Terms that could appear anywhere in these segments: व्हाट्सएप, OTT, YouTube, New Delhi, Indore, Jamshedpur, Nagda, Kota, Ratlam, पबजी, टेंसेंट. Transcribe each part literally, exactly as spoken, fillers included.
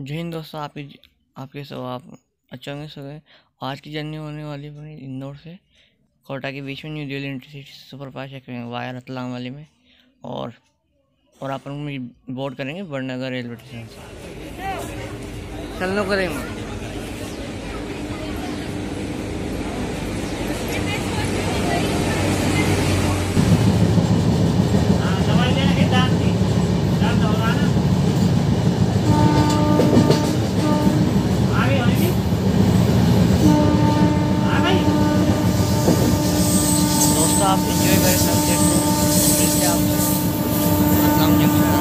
जय हिंद दोस्तों, आप आपके सब आप अच्छे होंगे सब। आज की जर्नी होने वाली है इंदौर से कोटा के बीच में new Delhi intercity superfast express via Ratlam वाले में और और आप बोर्ड करेंगे बड़नगर रेलवे स्टेशन से। चल लो करेंगे आप इंजॉय करें सबसे आप रतलाम जंक्शन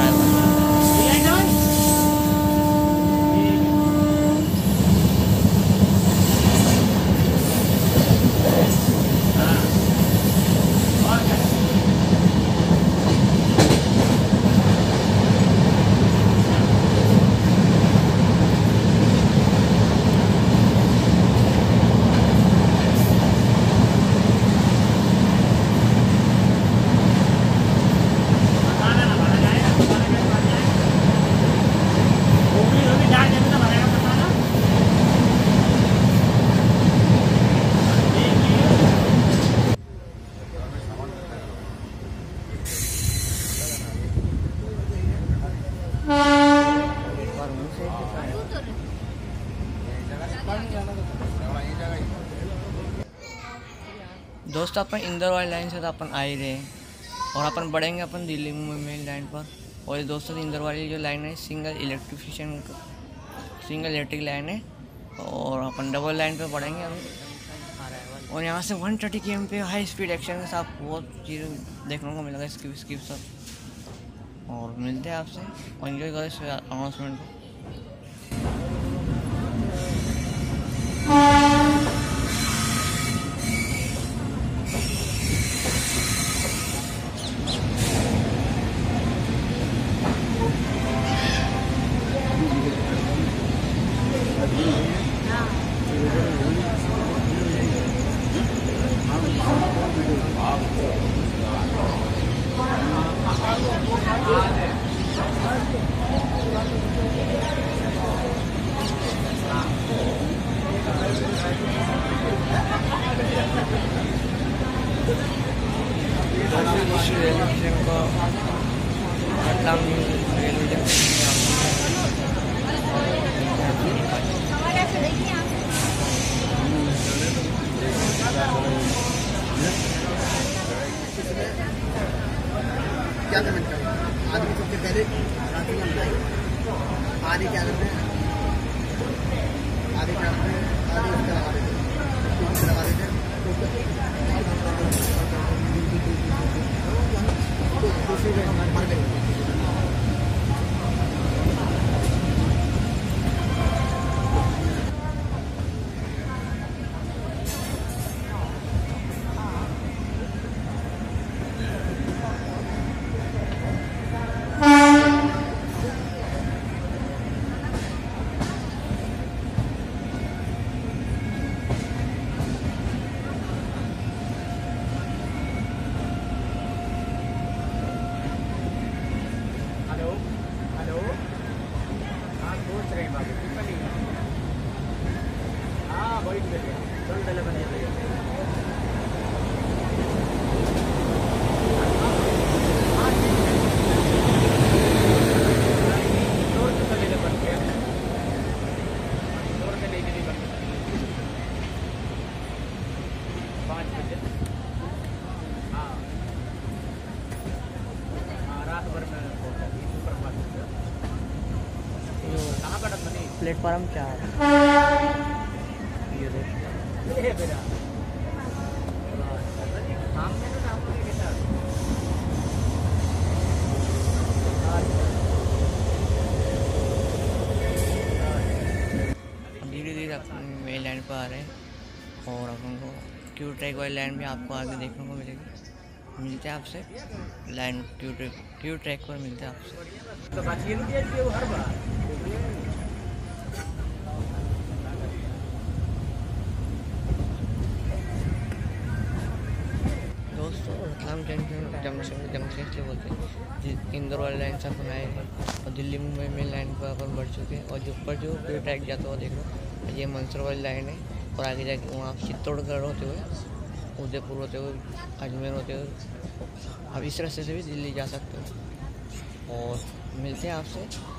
आए हुआ दोस्तों। अपन इंदौर वाली लाइन से तो अपन आ ही रहे हैं और अपन बढ़ेंगे अपन दिल्ली मुंबई मेन लाइन पर। और दोस्तों इंदौर वाली जो लाइन है single electrification single electric line है और अपन डबल लाइन पर बढ़ेंगे हम। और यहाँ से एक सौ तीस किलोमीटर पे हाई स्पीड एक्शन के साथ बहुत चीज़ें देखने को मिलेगा, स्किप स्किप सब। और मिलते हैं आपसे और इन्जॉय करें अनाउंसमेंट को। क्या कमेंट करें आदमी सबके पहले रात्रि में बनाई आधे क्या करते हैं आधे क्या करते हैं आधे उसका लगा देते हैं तो उसका लगा देते हैं तो उसका दूसरी में हमारे मर गए प्लेटफॉर्म चार ये देखिए बेटा धीरे धीरे अपन मेन लैंड पर आ रहे हैं और अपन को क्यू ट्रैक वाली लैंड भी आपको आगे देखने को मिलेगी। मिलते हैं आपसे लैंड क्यू ट्रैक क्यू ट्रैक पर मिलते हैं आपसे। जमशेदपुर जमशेदपुर बोलते हैं इंदौर वाली लाइन सब बनाए हैं और दिल्ली मुंबई में लाइन पर अपन बढ़ चुके हैं। और जो ऊपर जो पूरे ट्रैक जाता हुआ देख लो, ये मंसूर वाली लाइन है और आगे जाके वहाँ चित्तौड़गढ़ होते हुए, उदयपुर होते हुए, अजमेर होते हुए आप इस रास्ते से भी दिल्ली जा सकते हो। और मिलते हैं आपसे।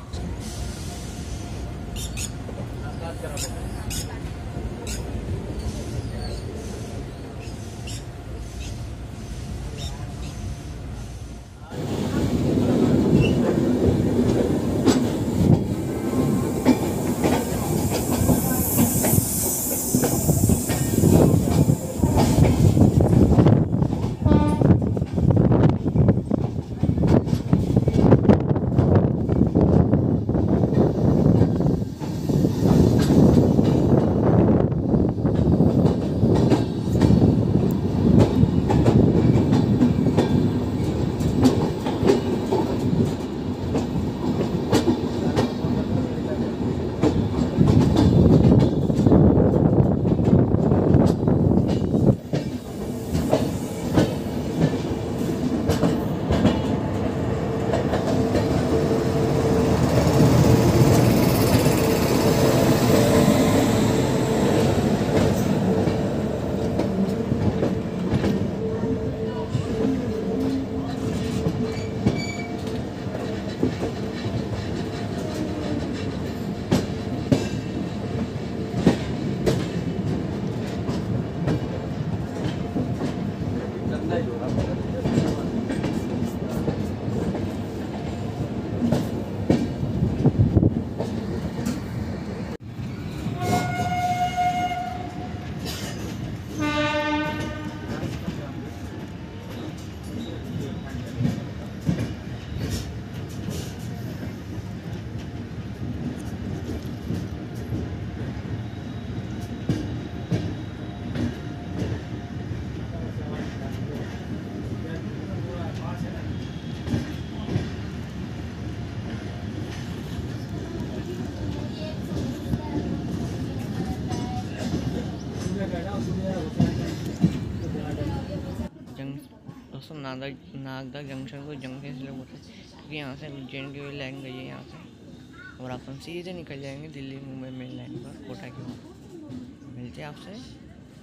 दोस्तों नागदा नागदा जंक्शन को जंक्शन इसलिए बोलते हैं क्योंकि यहाँ से उज्जैन की भी लाइन गई है यहाँ से, और अपन सीधे निकल जाएंगे दिल्ली मुंबई मेन लाइन पर कोटा के वहाँ। मिलते हैं आपसे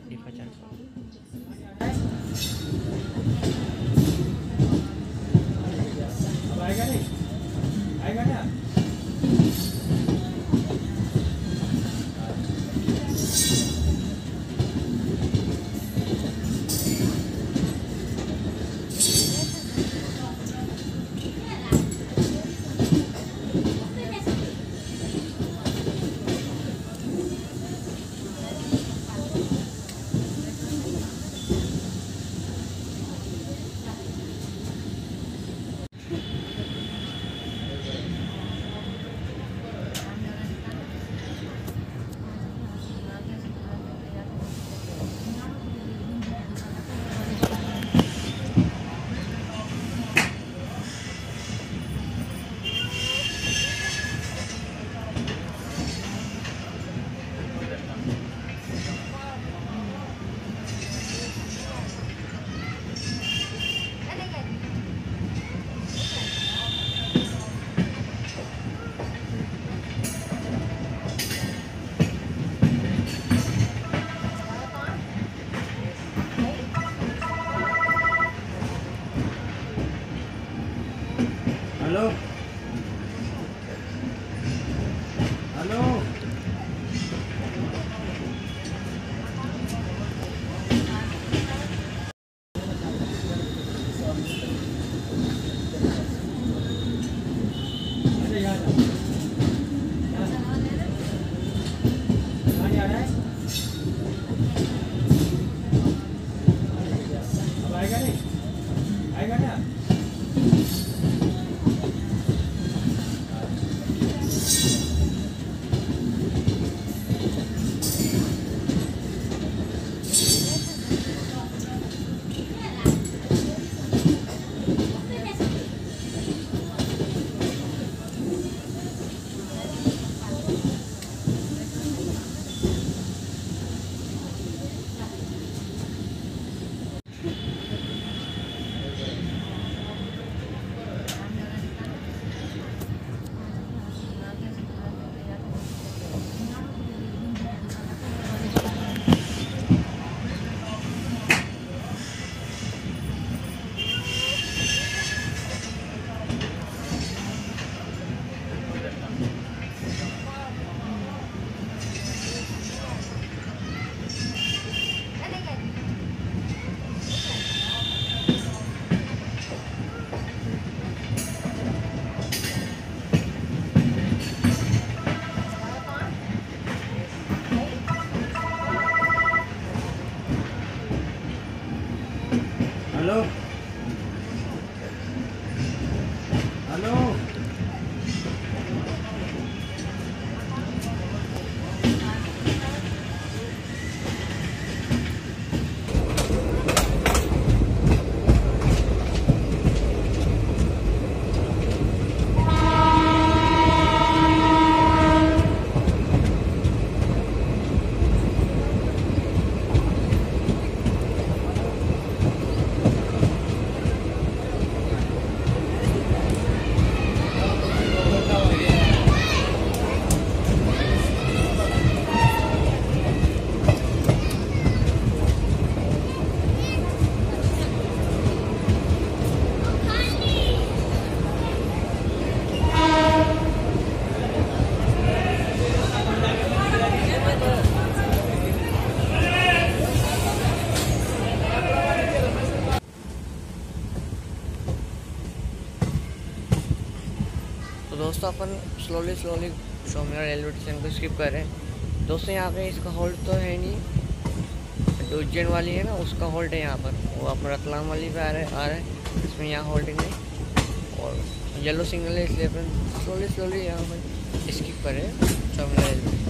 डिपार्चर पर। आएगा नहीं आएगा ना दोस्तों अपन slowly slowly Somla railway station को स्किप कर रहे हैं। दोस्तों यहाँ पे इसका हॉल्ट तो है नहीं, जो उज्जैन वाली है ना उसका हॉल्ट है यहाँ पर, वो आप रतलाम वाली पे आ रहे आ रहे हैं, इसमें यहाँ हॉल्टिंग है और येलो सिग्नल है, इसलिए अपन स्लोली स्लोली यहाँ पर स्किप करें सोमला रेलवे।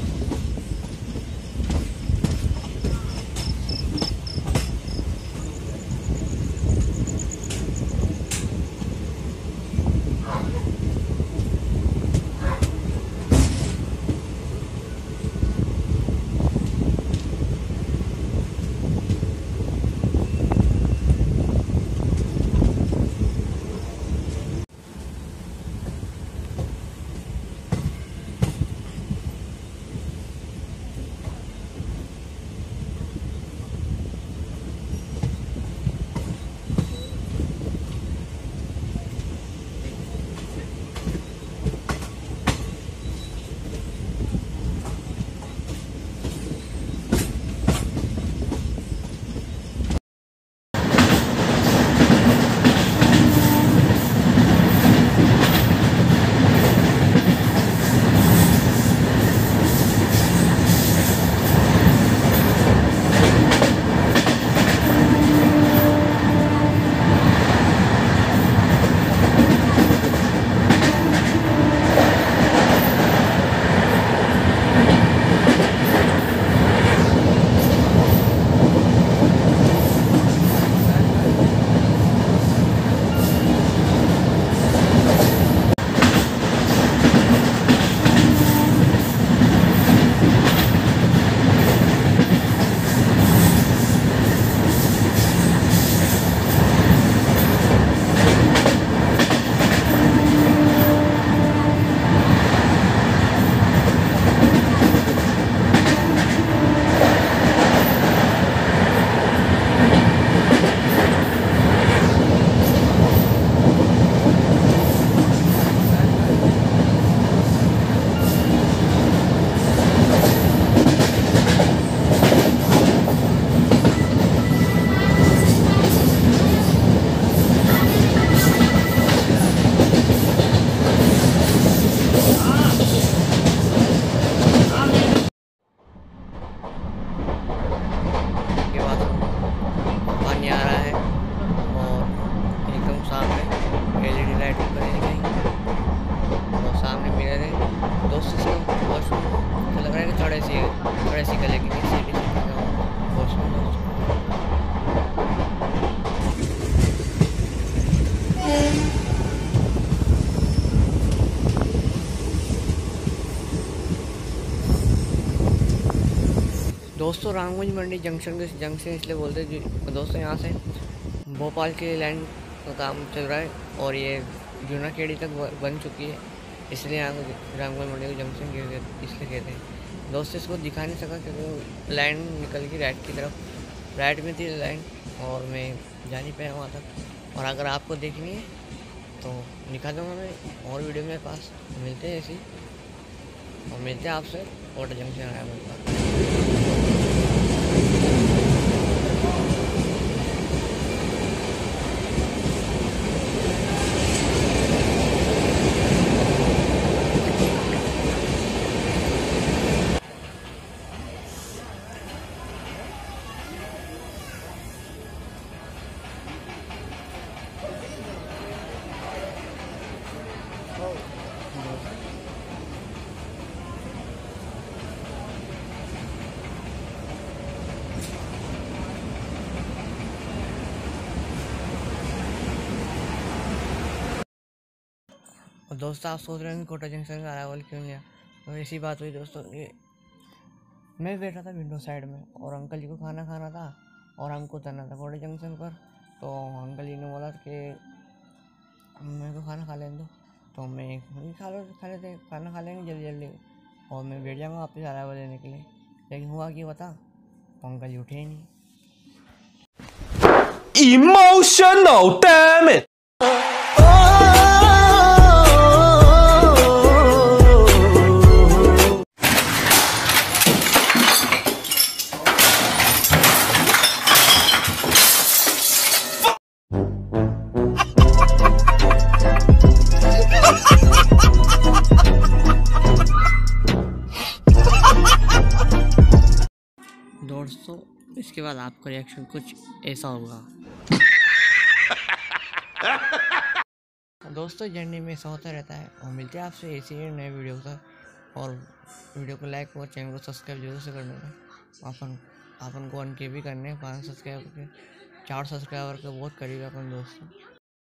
दोस्तों रामगंज मंडी जंक्शन के जंक्शन इसलिए बोलते हैं दोस्तों, यहाँ से भोपाल के लाइन का काम चल रहा है और ये जूनाखेड़ी तक बन चुकी है, इसलिए यहाँ को रामगंज मंडी को जंक्शन इसलिए कहते हैं। दोस्तों इसको दिखा नहीं सका क्योंकि लाइन निकल गई राइट की तरफ, राइट में थी लाइन और मैं जा नहीं पाया वहाँ तक। और अगर आपको देखनी है तो दिखा दूँगा मैं और वीडियो मेरे पास। मिलते हैं ऐसी और मिलते हैं आपसे कोटा जंक्शन आया मेरे। दोस्तों आप सोच रहे होंगे कोटा जंक्शन का अरावल क्यों लिया, तो ऐसी बात हुई दोस्तों ये मैं बैठा था विंडो साइड में और अंकल जी को खाना खाना था और हमको जाना था कोटा जंक्शन पर, तो अंकल जी ने बोला कि मेरे को खाना खा लेने दो, तो मैं खा लो खा लेते खाना खा लेंगे जल्दी जल्दी और मैं बैठ जाऊँगा वापस अरावल लेने के लिए। लेकिन हुआ कि बता तो अंकल जी उठे ही नहीं। इमोशनल डैम इसके बाद आपका रिएक्शन कुछ ऐसा होगा। दोस्तों जर्नी में ऐसा होता रहता है और मिलते हैं आपसे ऐसी ही नए वीडियो का, और वीडियो को लाइक और चैनल को सब्सक्राइब जरूर से करने का। अपन अपन को वन के भी करने हैं, पाँच सब्सक्राइबर के, चार सब्सक्राइबर के बहुत करीब है अपन दोस्तों।